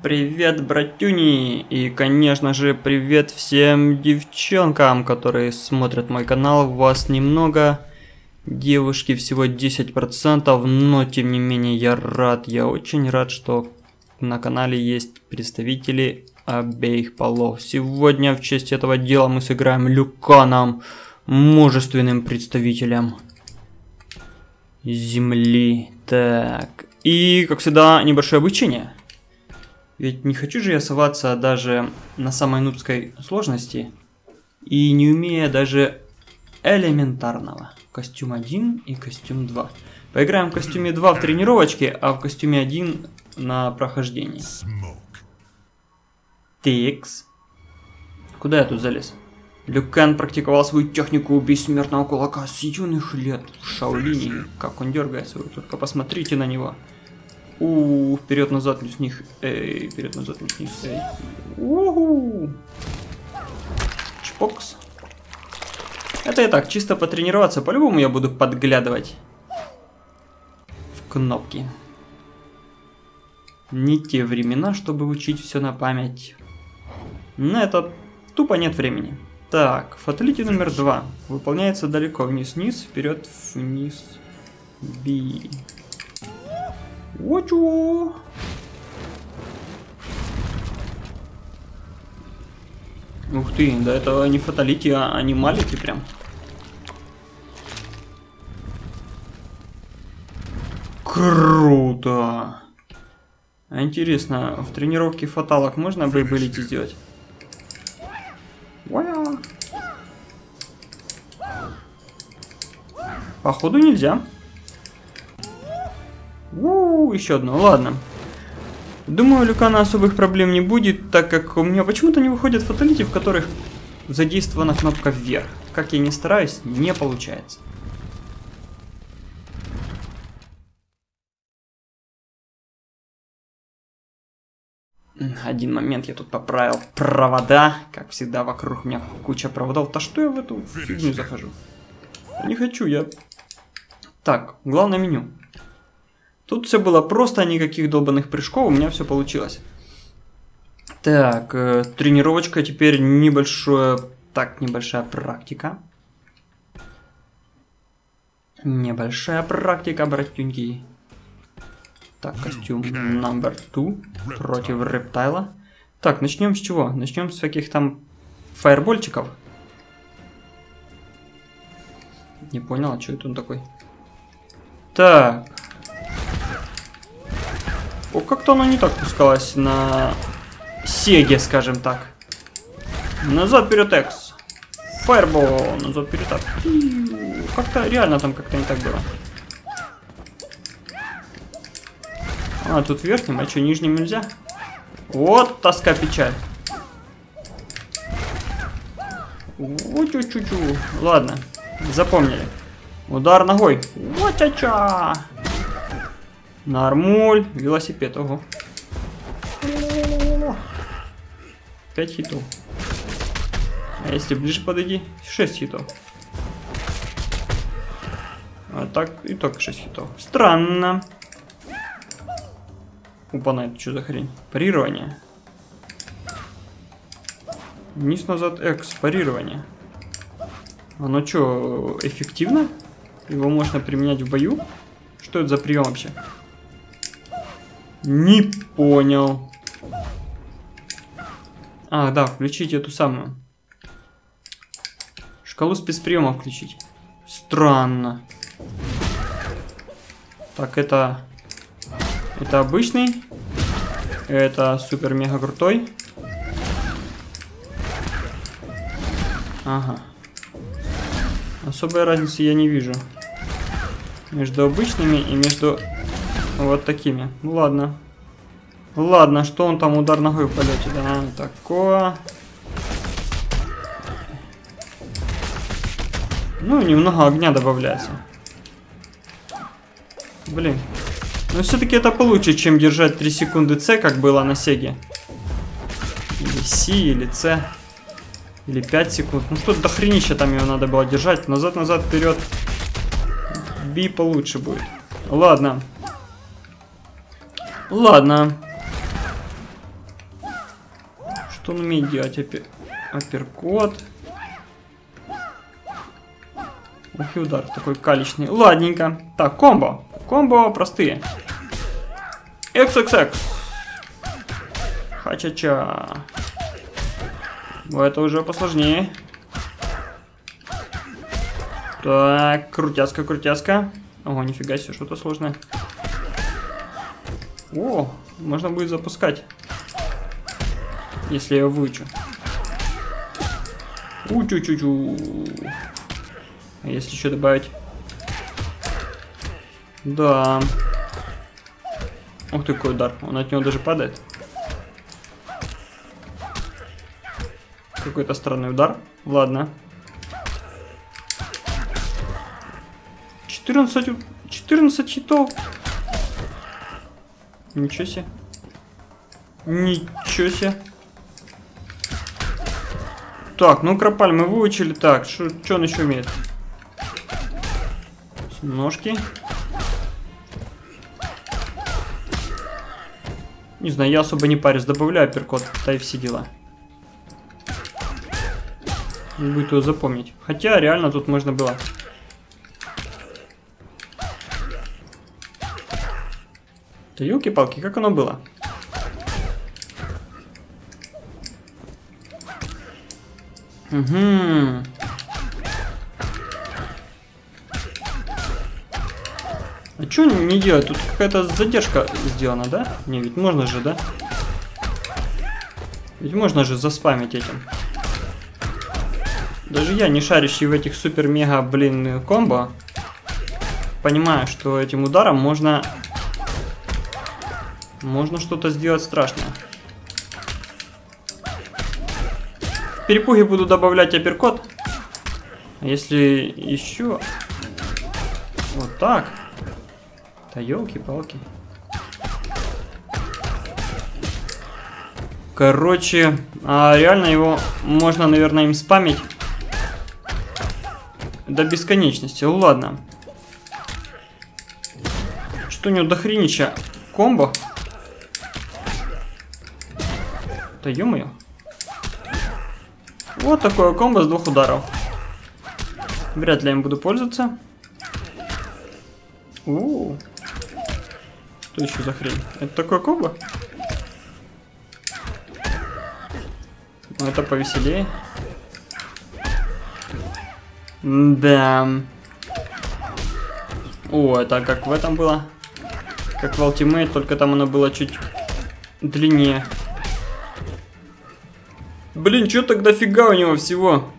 Привет, братюни! И, конечно же, привет всем девчонкам, которые смотрят мой канал. Вас немного, девушки, всего 10%, но, тем не менее, я очень рад, что на канале есть представители обеих полов. Сегодня, в честь этого дела, мы сыграем Лю Каном, мужественным представителем Земли. Так, и, как всегда, небольшое обучение. Ведь не хочу же я соваться даже на самой нубской сложности и не умея даже элементарного. Костюм 1 и костюм 2. Поиграем в костюме 2 в тренировочке, а в костюме 1 на прохождении. Тикс. Куда я тут залез? Лю Кан практиковал свою технику бессмертного кулака с юных лет в Шаолине. Как он дергается, вы только посмотрите на него. Вперед-назад с них. Вперед-назад с них. Чпокс. Это и так, чисто потренироваться. По-любому я буду подглядывать в кнопки. Не те времена, чтобы учить все на память. На это тупо нет времени. Так, фаталити номер 2. Выполняется далеко. Вниз-вниз, вперед, вниз. Би. Очу! Ух ты, да это не фаталити, а анималити прям. Круто! Интересно, в тренировке фаталок можно брейбилити сделать? Походу нельзя. Еще одно, ладно. Думаю, Лю Кана особых проблем не будет, так как у меня почему-то не выходят фаталити, в которых задействована кнопка вверх. Как я ни стараюсь, не получается. Один момент, я тут поправил провода. Как всегда, вокруг меня куча проводов. Да что я в эту фигню захожу? Не хочу я. Так, главное меню. Тут все было просто, никаких долбанных прыжков, у меня все получилось. Так, тренировочка, теперь небольшая практика. Небольшая практика, братюньки. Так, костюм номер 2 против Рептайла. Так, начнем с чего? Начнем с всяких там фаербольчиков. Не понял, а что это он такой? Так. О, как-то оно не так пускалось на Сеге, скажем так. Назад, вперед, X. Фаербол, назад, вперед, так. Как-то реально там как-то не так было. А, тут верхним, а что, нижним нельзя? Вот тоска, печаль. Вот чу-чу-чу. Ладно, запомнили. Удар ногой. Вот ча-ча. Нормуль, велосипед, ого. 5 хитов. А если ближе подойди, 6 хитов. А так, и только 6 хитов. Странно. Опа, это что за хрень? Парирование. Вниз, назад, X, парирование. Оно что, эффективно? Его можно применять в бою? Что это за прием вообще? Не понял. А, да, включить эту самую. Шкалу спецприема включить. Странно. Так, это... это обычный. Это супер-мега-крутой. Ага. Особой разницы я не вижу. Между обычными и между... вот такими. Ну ладно. Ладно, что он там удар ногой в полете? Да, такое. Ну, немного огня добавляется. Блин. Но все-таки это получше, чем держать 3 секунды С, как было на Сеге. Или С, или С. Или 5 секунд. Ну что-то до хренища там его надо было держать. Назад, назад, вперед. Би получше будет. Ладно. Ладно. Вот он умеет делать апперкот. Ух, и удар такой калечный. Ладненько. Так, комбо. Комбо простые. XXX. Ха-ча-ча. Это уже посложнее. Так, крутяска, крутяска. Ого, нифига себе, что-то сложное. О, можно будет запускать. Если я выучу. Учу-чу-чу. Если еще добавить. Да. Ух ты, какой удар. Он от него даже падает. Какой-то странный удар. Ладно. 14 щитов. Ничего себе. Ничего себе. Так, ну кропаль мы выучили. Так, что он еще умеет? Ножки. Не знаю, я особо не парюсь. Добавляю апперкот, да и все дела. Не будет его запомнить. Хотя реально тут можно было. Да ёлки-палки, как оно было? Угу. А чё не делать? Тут какая-то задержка сделана, да? Не, ведь можно же, да? Ведь можно же заспамить этим. Даже я, не шарящий в этих супер-мега, блин, комбо, понимаю, что этим ударом можно... Можно что-то сделать страшное. В перепуге буду добавлять апперкот. Если еще... Вот так. Да елки-палки. Короче, реально его можно, наверное, им спамить. До бесконечности. Ладно. Что у него до хренища? Комбо? Да ё-моё. Вот такое комбо с двух ударов. Вряд ли я им буду пользоваться. У-у-у. Что еще за хрень? Это такое комбо? Ну, это повеселее. Да. О, это как в этом было. Как в Ultimate, только там оно было чуть длиннее. Блин, что тогда фига у него всего?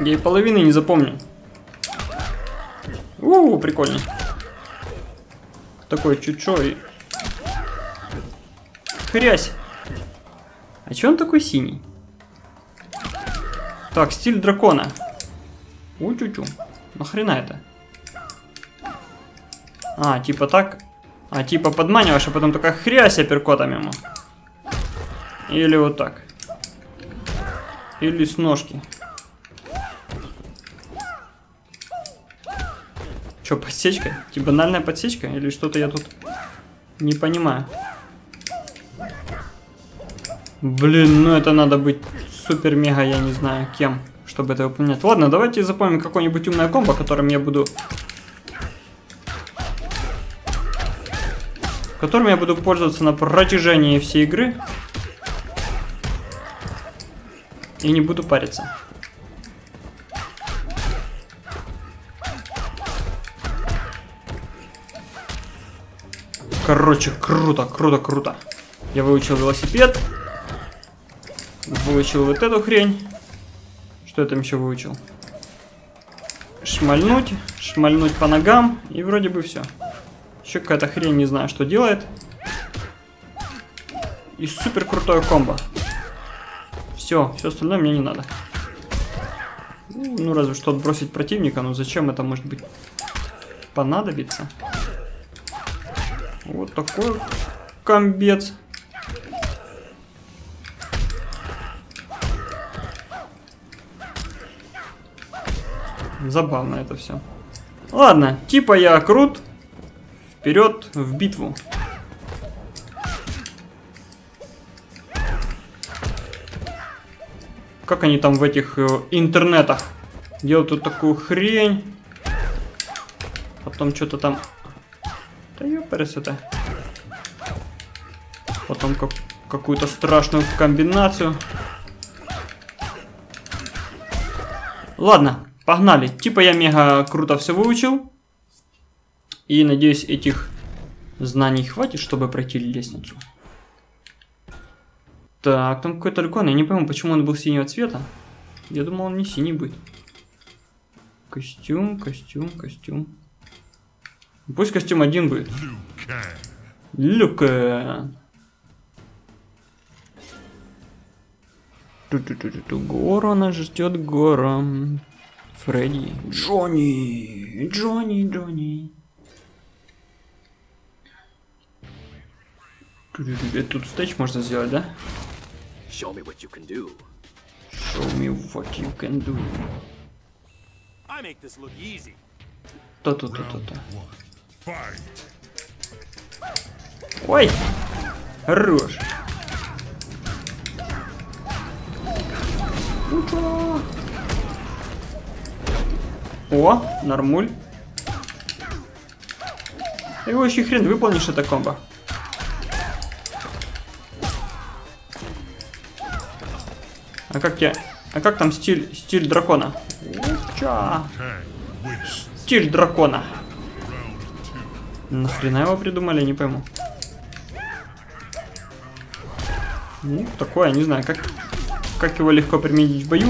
Я и половины не запомню. У-у-у, прикольно. Такой чуть-чуть. Хрясь. А че он такой синий? Так, стиль дракона. У-чу-чу. Нахрена это? А, типа так? А, типа подманиваешь, а потом только хрясь апперкотом ему. Или вот так. Или с ножки. Че, подсечка? Типа банальная подсечка? Или что-то я тут не понимаю. Блин, ну это надо быть супер-мега, я не знаю кем, чтобы это выполнять. Ладно, давайте запомним какое-нибудь умное комбо, которым я буду пользоваться на протяжении всей игры. И не буду париться. Короче, круто, круто, круто. Я выучил велосипед. Выучил вот эту хрень. Что я там еще выучил? Шмальнуть. Шмальнуть по ногам. И вроде бы все. Еще какая-то хрень, не знаю, что делает. И супер крутое комбо. Все, все остальное мне не надо. Ну, разве что отбросить противника, но зачем это может быть понадобится? Вот такой комбец. Забавно это все. Ладно, типа я крут. Вперед в битву. Как они там в этих интернетах делают вот такую хрень. Потом что-то там... Да ёпарис это. Потом какую-то страшную комбинацию. Ладно, погнали. Типа я мега круто все выучил. И надеюсь, этих знаний хватит, чтобы пройти лестницу. Так, там какой-то ликон. Я не пойму, почему он был синего цвета. Я думал, он не синий будет. Костюм, костюм, костюм. Пусть костюм один будет. Лю Кан. Ту-ту-ту-ту. Гору нас ждет, гора. Фредди. Джонни. Джонни, Джонни. Тут стейдж можно сделать, да? Show me what you can do. Show me what you can do. I make this look easy. То-то-то-то-то. Ой! Хорош! Ура! О, нормуль. Ты его еще хрен выполнишь, это комбо. А как я... А как там стиль дракона? Уча! Стиль дракона. Нахрена его придумали, не пойму. Ну, такое, не знаю, как его легко применить в бою.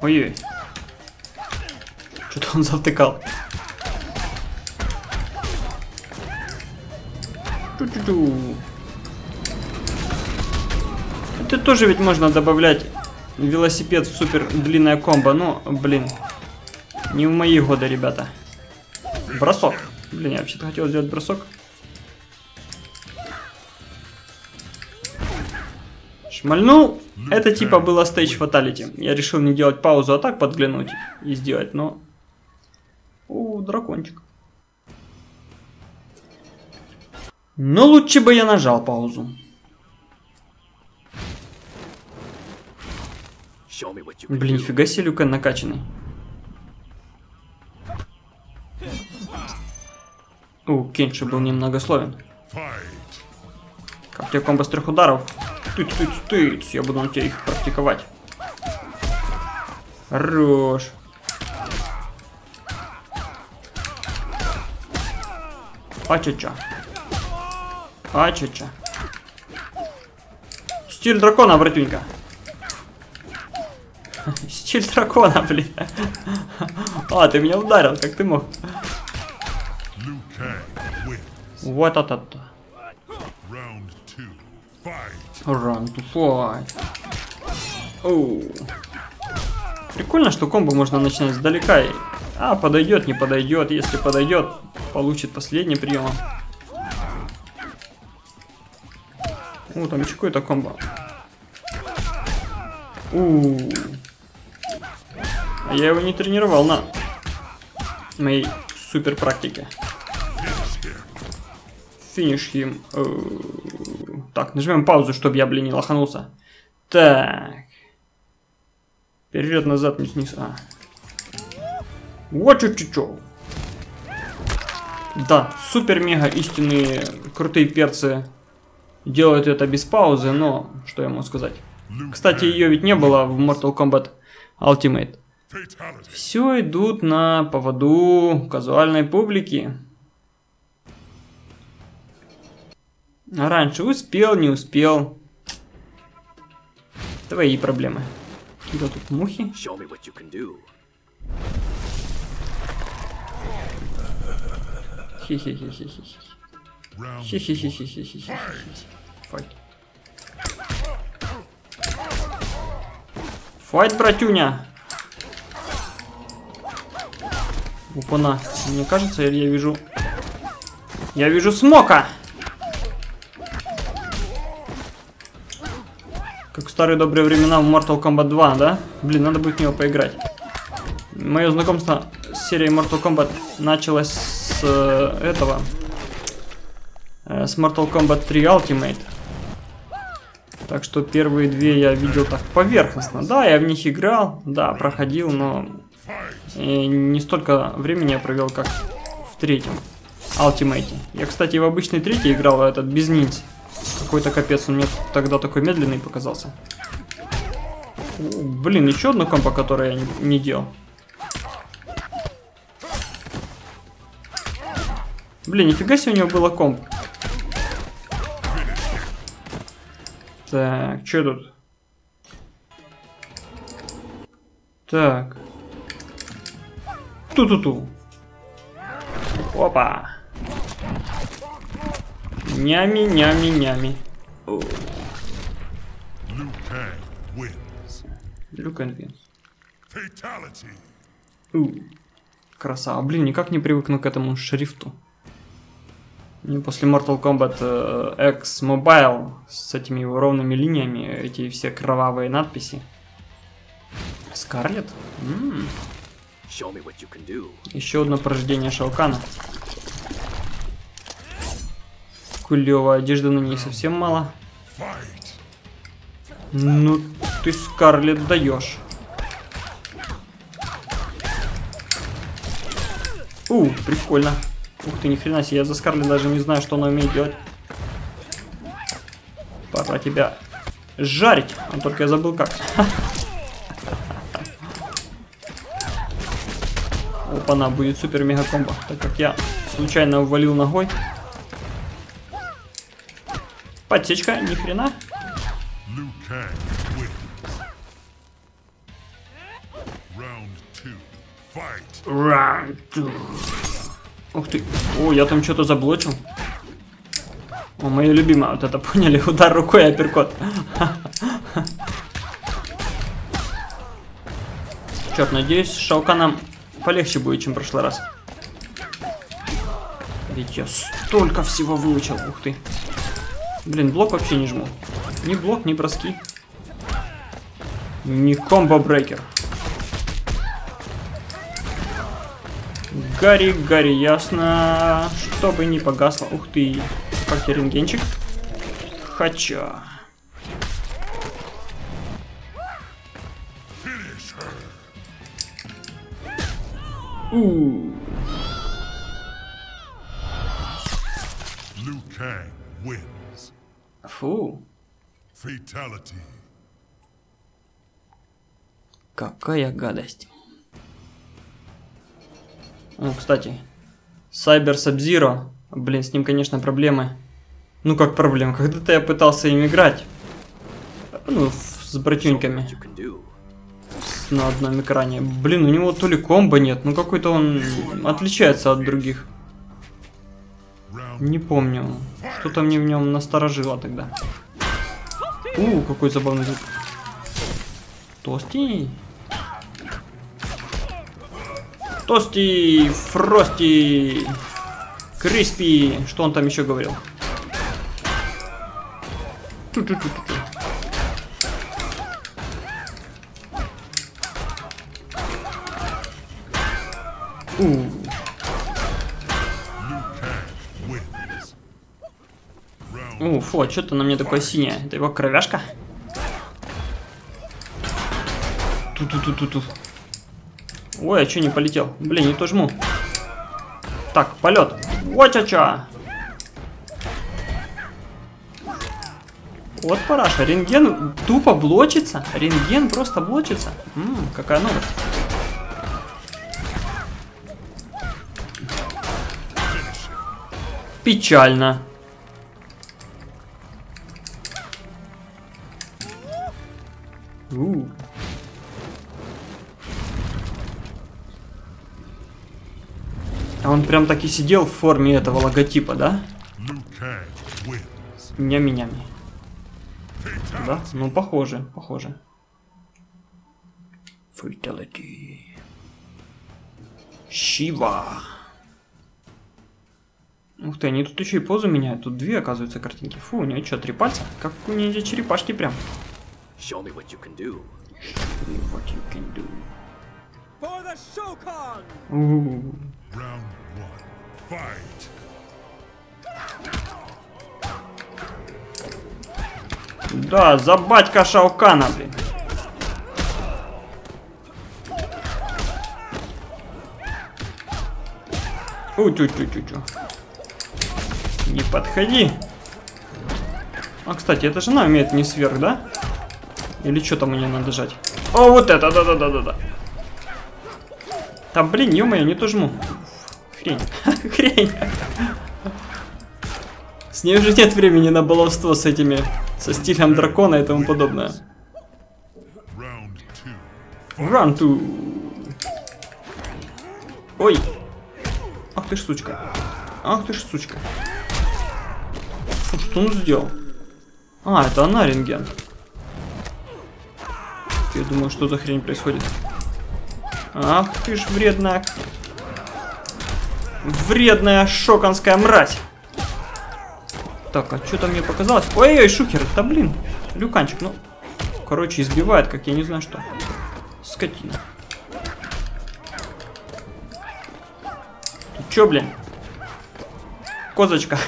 Ой-ой. Что-то он завтыкал. Ту-ту-ту. Это тоже ведь можно добавлять... Велосипед супер длинная комбо, но, блин, не в мои годы, ребята. Бросок. Блин, я вообще-то хотел сделать бросок. Шмальнул. Это типа было стейдж фаталити. Я решил не делать паузу, а так подглянуть и сделать, но... О, дракончик. Но лучше бы я нажал паузу. Блин, фига себе, Лю Кан накачанный. О, Кенши был немногословен. Как тебе комбо с 3 ударов? Тыц-тыц-тыц, я буду на тебя их практиковать. Хорош. Ача-ча. Ача-ча. Стиль дракона, братюнька. Стиль дракона, блин. А, ты меня ударил, как ты мог. Вот это. Round to fight. Оу. Прикольно, что комбо можно начинать сдалека. А, подойдет, не подойдет. Если подойдет, получит последний прием. О, там еще какое-то комбо. А я его не тренировал на моей супер практике. Финиш им. Так, нажмем паузу, чтобы я, блин, не лоханулся. Так. Вперед, назад, не снизу. А. Вот чуть-чуть. Да, супер-мега истинные крутые перцы делают это без паузы, но что я могу сказать? Кстати, ее ведь не было в Mortal Kombat Ultimate. Все идут на поводу казуальной публики. А раньше успел, не успел. Твои проблемы. Куда тут мухи? Хи-хи-хи-хи-хи-хи. Хи-хи-хи-хи-хи-хи-хи. Файт. Файт, братюня! Опана, мне кажется, или я вижу... Я вижу смока! Как в старые добрые времена в Mortal Kombat 2, да? Блин, надо будет в него поиграть. Мое знакомство с серией Mortal Kombat началось с этого... С Mortal Kombat 3 Ultimate. Так что первые две я видел так поверхностно. Да, я в них играл, да, проходил, но не столько времени я провел, как в третьем Ultimate. Я, кстати, в обычный третий играл, а этот без ниндзя. Какой-то капец, он мне тогда такой медленный показался. Блин, еще одну компо, которую я не делал. Блин, нифига себе у него было комп. Так, что тут? Так. Ту-ту-ту. Опа. Нями-нями-нями. Лю Кан винс. Красава. Блин, никак не привыкну к этому шрифту. После Mortal Kombat X Mobile с этими его ровными линиями, эти все кровавые надписи. Скарлет? Еще одно порождение Шао Кана. Клевая одежда, на ней совсем мало. Ну ты, Скарлет, даешь. Прикольно. Ух ты, ни хрена себе, я за Скарлет даже не знаю, что она умеет делать. Пора тебя жарить. А только я забыл как. Опа-на, будет супер-мега-комбо, так как я случайно увалил ногой. Подсечка, ни хрена. Раунд 2. Ух ты. О, я там что-то заблочил. О, мое любимое. Вот это поняли. Удар рукой, апперкот. Черт, надеюсь, Шао Кан нам полегче будет, чем в прошлый раз. Ведь я столько всего выучил. Ух ты. Блин, блок вообще не жму. Ни блок, ни броски. Ни комбо-брейкер. Гори, гори, ясно. Чтобы не погасло. Ух ты. Как я рентгенчик? Хача. Фу. Какая гадость. О, кстати, Cyber Sub-Zero. Блин, с ним, конечно, проблемы. Ну, как проблема? Когда-то я пытался им играть. Ну, с братюньками. На одном экране. Блин, у него то ли комбо нет. Ну, какой-то он отличается от других. Не помню. Что-то мне в нем насторожило тогда. Какой забавный звук. Толстый. Тости, Фрости, Криспи, что он там еще говорил? Фу, а что-то на мне такое синее. Это его кровяшка? Тут. Ой, а что не полетел? Блин, не то жму. Так, полет. О-ча-ча. Вот параша. Рентген тупо блочится. Рентген просто блочится. Какая новость. Печально. Он прям таки сидел в форме этого логотипа, да? Нями-нями. Да? Ну, похоже, похоже. Фаталити. Шива. Ух ты, они тут еще и позу меняют. Тут две, оказывается, картинки. Фу, у нее что, три пальца? Как у нее черепашки прям. Show me what you can do. Show me what you can do. For the Shao Kahn! Round 1. Fight. Да, за батька Шао Кана, блин. Утю-тю-тю-тю. Не подходи. А, кстати, это же она умеет не сверх, да? Или что там мне надо жать? О, вот это, да-да-да-да-да. Там, блин, ё-моё, не то жму. Хрень. Хрень. С ней уже нет времени на баловство с этими, со стилем дракона и тому подобное. Round 2. Ой. Ах ты ж сучка. Ах ты ж сучка. Фу, что он сделал? А, это она рентген. Я думаю, что за хрень происходит. Ах ты ж вредная. Вредная шоканская мразь. Так, а что-то мне показалось. Ой-ой, шухер, да блин. Лю Канчик, ну. Короче, избивает, как я не знаю что. Скотина. Ты чё, блин? Козочка.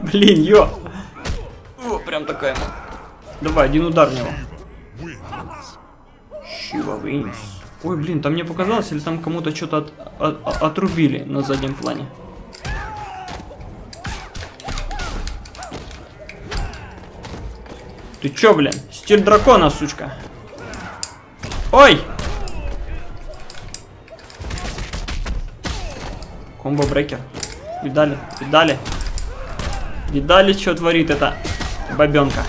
Блин, ё. О, прям такая. Давай, один удар в него. Шива вынес. Ой, блин, там мне показалось, или там кому-то что-то отрубили на заднем плане. Ты чё, блин? Стиль дракона, сучка. Ой! Комбо-брекер. Видали? Видали? Видали, что творит эта бабёнка?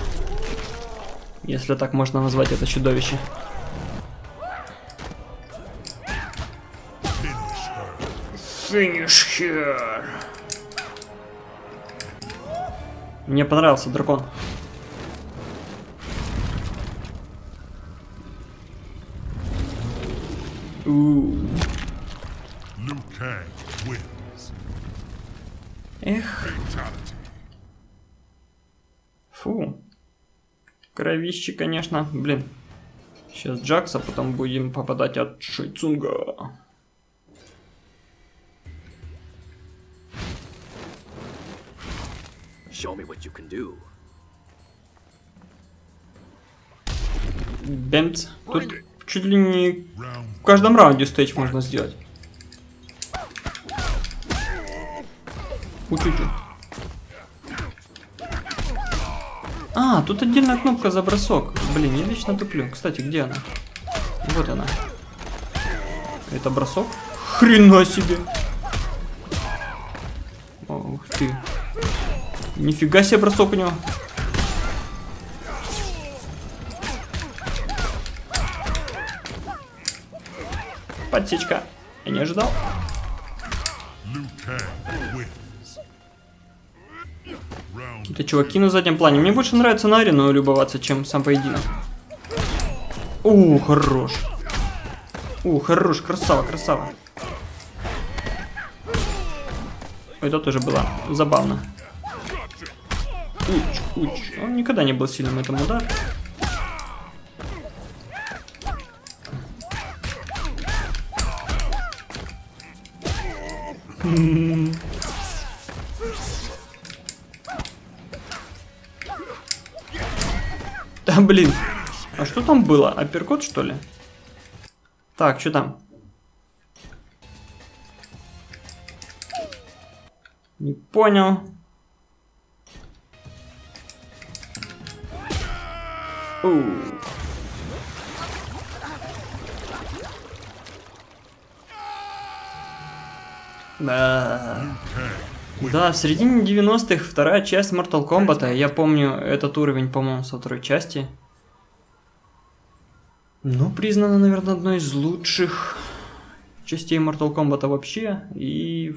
Если так можно назвать это чудовище. Finish her. Мне понравился дракон. Эх. Фу. Кровище, конечно. Блин. Сейчас Джакса, потом будем попадать от Шейцунга. Бэмц. Тут чуть ли не в каждом раунде стейдж можно сделать. Учу-чу. А, тут отдельная кнопка за бросок. Блин, я вечно туплю. Кстати, где она? Вот она. Это бросок? Хрена себе! Ух ты. Нифига себе бросок у него. Подсечка. Я не ожидал. Какие-то чуваки на заднем плане. Мне больше нравится на арену любоваться, чем сам поединок. О, хорош. О, хорош. Красава, красава. Это тоже было забавно. Уч, уч. Он никогда не был сильным этому удару. Да блин, а что там было? Апперкот, что ли? Так, что там? Не понял. Да, в середине 90-х вторая часть Mortal Kombat. Я помню этот уровень, по-моему, со второй части. Ну, признана, наверное, одной из лучших частей Mortal Kombat вообще. И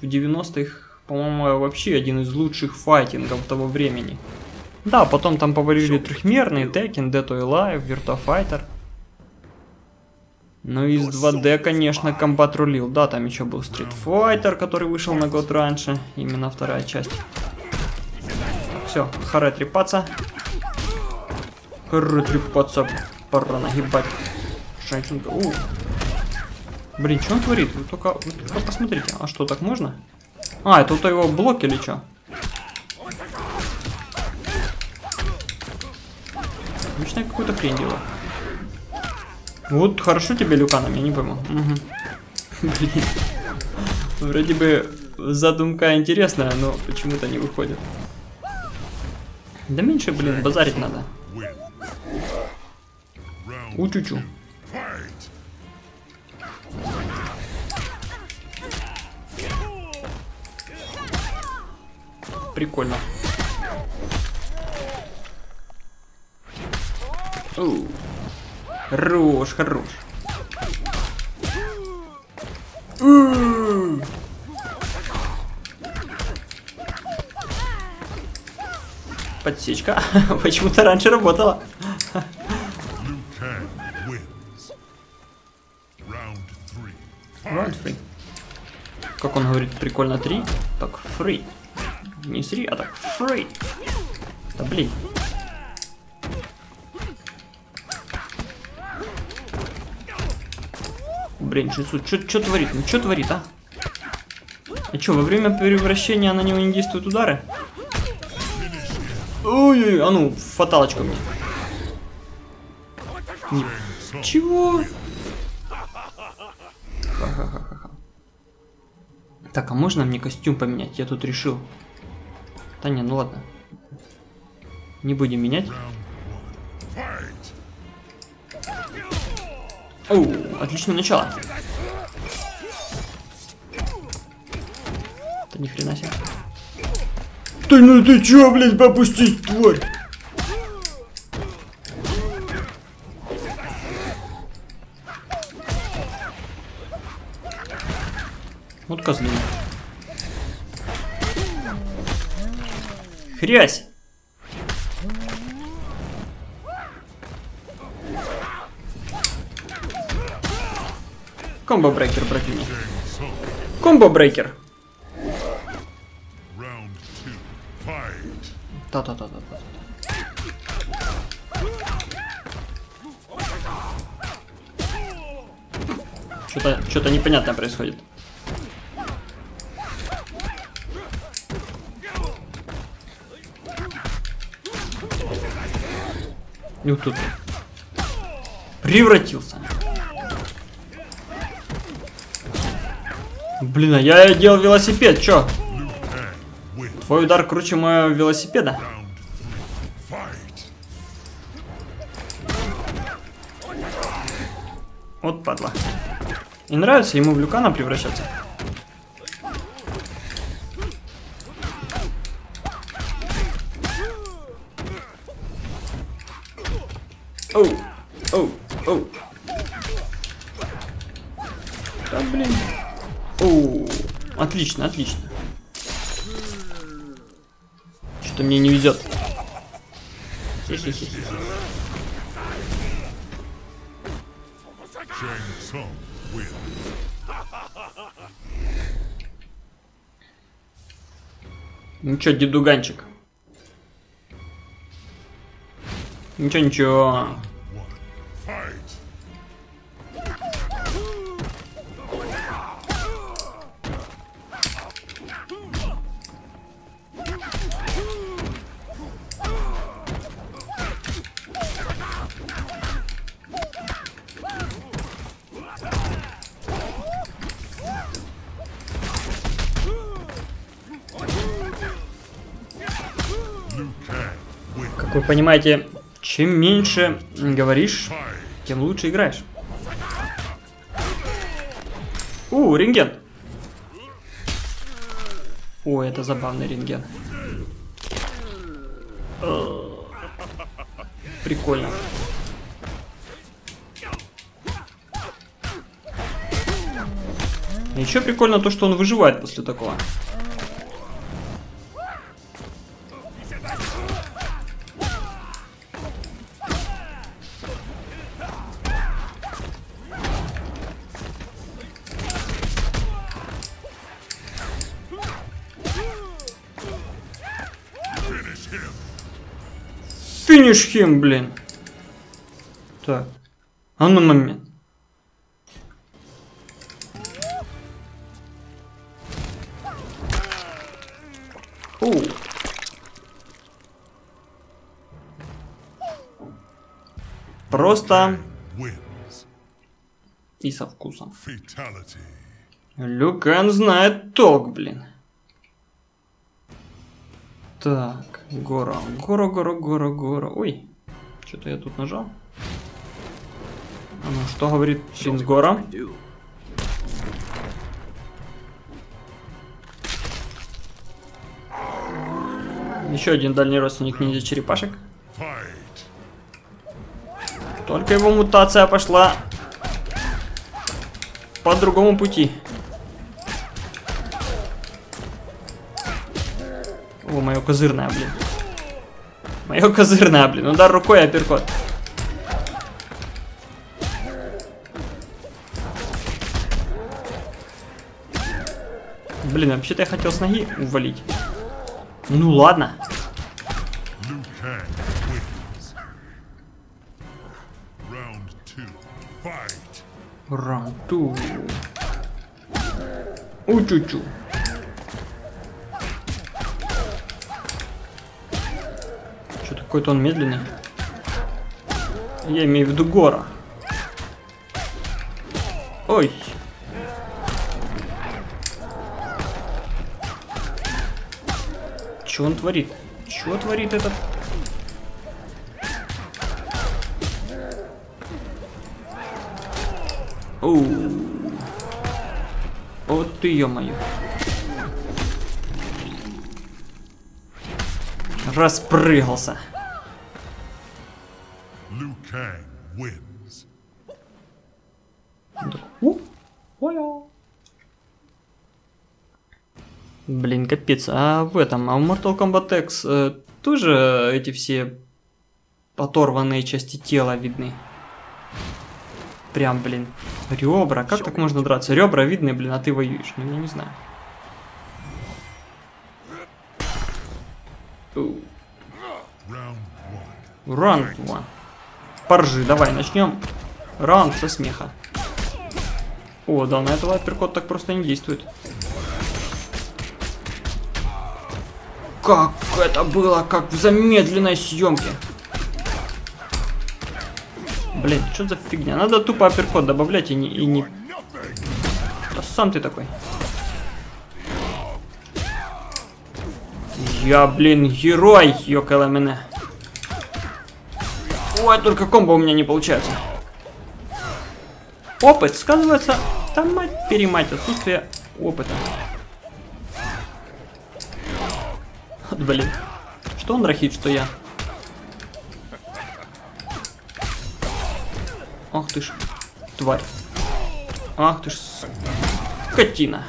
в 90-х, по-моему, вообще один из лучших файтингов того времени. Да, потом там повалили трехмерные, Tekken, Dead or Alive, Virtua Fighter. Ну из 2D, конечно, комбат рулил. Да, там еще был Street Fighter, который вышел на год раньше. Именно вторая часть. Все, хара трепаться. Хара трепаться. Пора нагибать. Шайтинг. Блин, что он творит? Вы только посмотрите. А что, так можно? А, это вот его блок или что? обычно какую-то хрень делаю. Вот хорошо тебе Лю Каном, я не пойму. Угу. Блин. Вроде бы задумка интересная, но почему-то не выходит. Да меньше, блин, базарить надо. Учучу. Прикольно. Оу. Хорош, хорош. Подсечка. Почему-то раньше работала. Раунд фри. Как он говорит, прикольно, 3. Так, фри. Не 3, а так, фри. Да блин. Блин, что творит? Ну что творит, а? А что, во время превращения на него не действуют удары? Ой-ой-ой, а ну, фаталочка мне. Чего? Ха-ха-ха-ха. Так, а можно мне костюм поменять? Я тут решил. Да не, ну ладно. Не будем менять. О, отличное начало. Да ни хрена себе. Ты, ну ты чё, блядь, попустись, тварь? Вот козлина. Хрясь! Комбо-брейкер, брат меня. Комбо-брейкер. Та-та-та-та-та. Что-то непонятное происходит. И вот тут превратился. Блин, а я делал велосипед, чё? Твой удар круче моего велосипеда. Вот падла. И нравится ему в Лю Кана превращаться. Оу, оу, оу. Да блин. Оу, отлично, отлично. Что-то мне не везет. Хе-хе-хе. Ну чё, дедуганчик? Ничего-ничего. Как вы понимаете, чем меньше говоришь, тем лучше играешь. У, рентген. О, это забавный рентген. Прикольно. Еще прикольно то, что он выживает после такого. Финиш хим, блин. Так. А ну момент. Оу. Просто и со вкусом. Лю Кан знает толк, блин. Так, гора, гора, гора, гора, гора. Ой, что-то я тут нажал. А ну, что говорит Шинс Гора? Еще один дальний родственник ниндзя-черепашек. Только его мутация пошла по другому пути. О, мое козырное, блин. Мое козырное, блин. Удар рукой, апперкот. Блин, вообще-то я хотел с ноги увалить. Ну ладно. Раунд 2. Учу-чу. Что-то какой-то он медленный. Я имею в виду Гора. Ой. Что он творит? Что творит этот? Оу. Вот ты, ё-моё. Распрыгался. Блин, капец. А в этом, а в Mortal Kombat X тоже эти все оторванные части тела видны? Прям, блин. Ребра. Как так можно драться? Ребра видны, блин, а ты воюешь. Ну, я не знаю. Раунд 1. Поржи, давай, начнем. Раунд со смеха. О, да, на этого апперкот так просто не действует. Как это было, как в замедленной съемке. Блин, что за фигня? Надо тупо апперкот добавлять и не... Да сам ты такой. Я, блин, герой, ёкала меня. Ой, только комбо у меня не получается. Опыт сказывается, там мать-перемать, отсутствие опыта. Вот, блин, что он рахит, что я. Ах ты ж, тварь. Ах ты ж, скотина.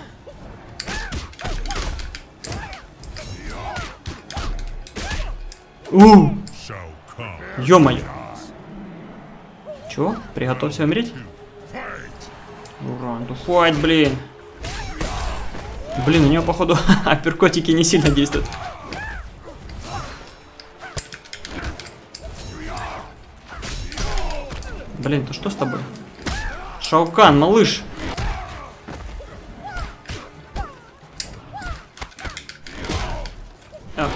Ё-моё. Чё? Приготовься умереть? Ура, ну хватит, блин. Блин, у него, походу, апперкотики не сильно действуют. Блин, то что с тобой? Шао Кан, малыш. Ах,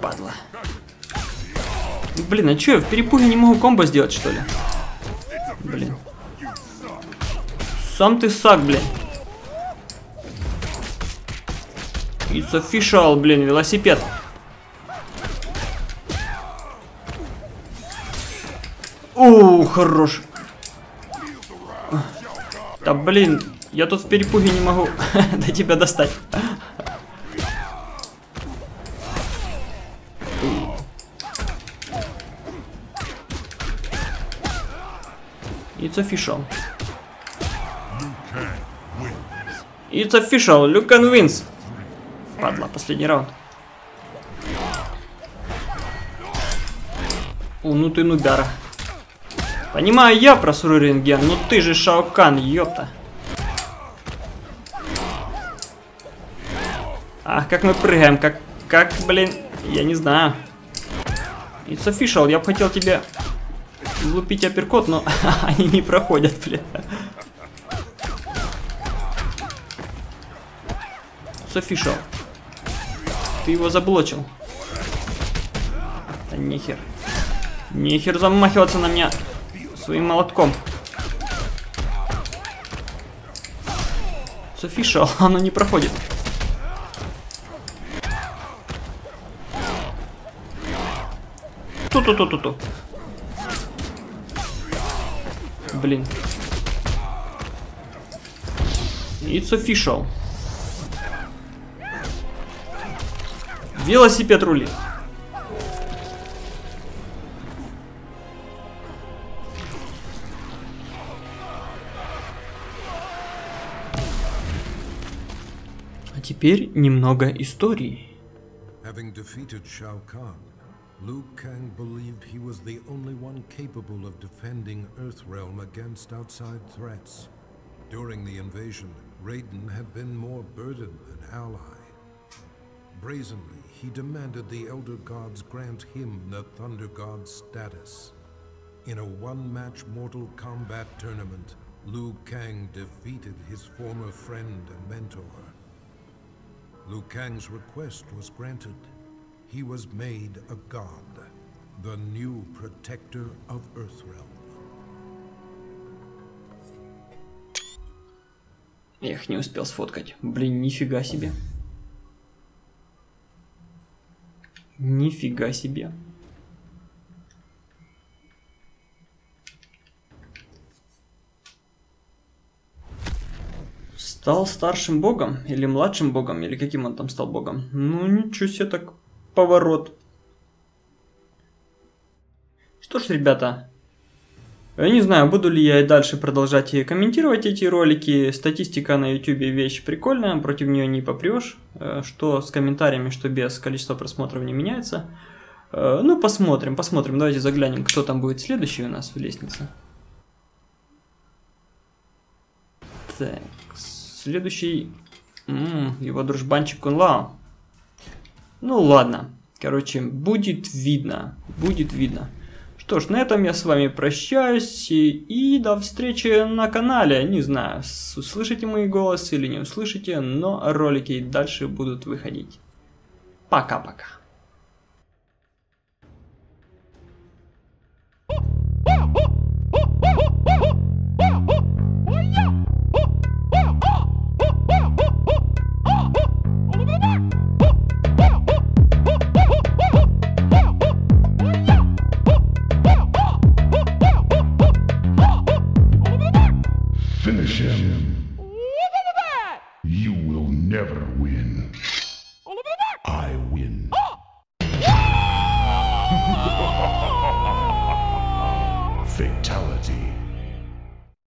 падла. Блин, а чё, я в перепуге не могу комбо сделать, что ли? Блин. Сам ты сак, блин. It's official, блин, велосипед. О, хорош. Да блин, я тут в перепуге не могу до тебя достать. It's official. It's official, Лю Кан wins. Падла, последний раунд. О, ну ты нубяра. Понимаю я про Суру Рентген, но ты же Шао Кан, ёпта. Ах, как мы прыгаем, как, блин, я не знаю. It's official, я бы хотел тебе влупить апперкот, но они не проходят, блин. It's official. Ты его заблочил. Да нехер. Нехер замахиваться на меня своим молотком. Софиша, она не проходит. Ту-ту-ту-ту-ту. Блин. It's official. Велосипед рулит. А теперь немного истории. Liu Kang believed he was the only one capable of defending Earthrealm against outside threats. During the invasion, Raiden had been more burdened an ally. Brazenly, he demanded the Elder Gods grant him the Thunder God status. In a one-match Mortal Kombat tournament, Liu Kang defeated his former friend and mentor. Liu Kang's request was granted. He was made a god, the new protector of Earthrealm. Эх, не успел сфоткать. Блин, нифига себе. Нифига себе. Стал старшим богом? Или младшим богом? Или каким он там стал богом? Ну, ничего себе так... поворот. Что ж, ребята, я не знаю, буду ли я и дальше продолжать комментировать эти ролики. Статистика на YouTube вещь прикольная, против нее не попрешь. Что с комментариями, что без, количество просмотров не меняется. Ну, посмотрим, посмотрим. Давайте заглянем, кто там будет следующий у нас в лестнице. Так, следующий. Его дружбанчик Кун Лао. Ну ладно, короче, будет видно, будет видно. Что ж, на этом я с вами прощаюсь и до встречи на канале. Не знаю, услышите мой голос или не услышите, но ролики дальше будут выходить. Пока-пока. Fatality.